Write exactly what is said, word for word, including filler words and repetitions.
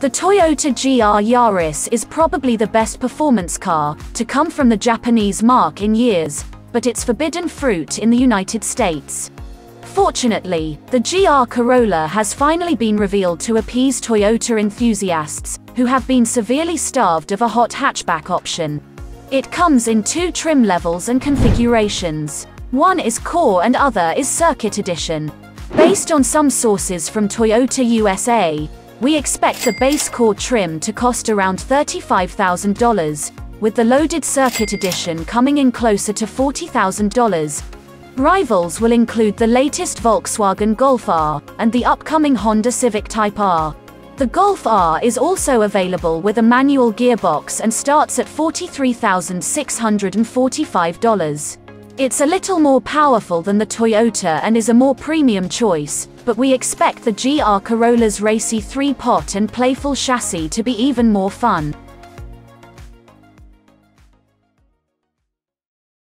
The Toyota G R Yaris is probably the best performance car to come from the Japanese marque in years, but it's forbidden fruit in the United States. Fortunately, the G R Corolla has finally been revealed to appease Toyota enthusiasts, who have been severely starved of a hot hatchback option. It comes in two trim levels and configurations. One is Core and other is Circuit Edition. Based on some sources from Toyota U S A, we expect the base Core trim to cost around thirty-five thousand dollars, with the loaded Circuit Edition coming in closer to forty thousand dollars. Rivals will include the latest Volkswagen Golf R and the upcoming Honda Civic Type R. The Golf R is also available with a manual gearbox and starts at forty-three thousand six hundred forty-five dollars. It's a little more powerful than the Toyota and is a more premium choice, but we expect the G R Corolla's racy three-pot and playful chassis to be even more fun.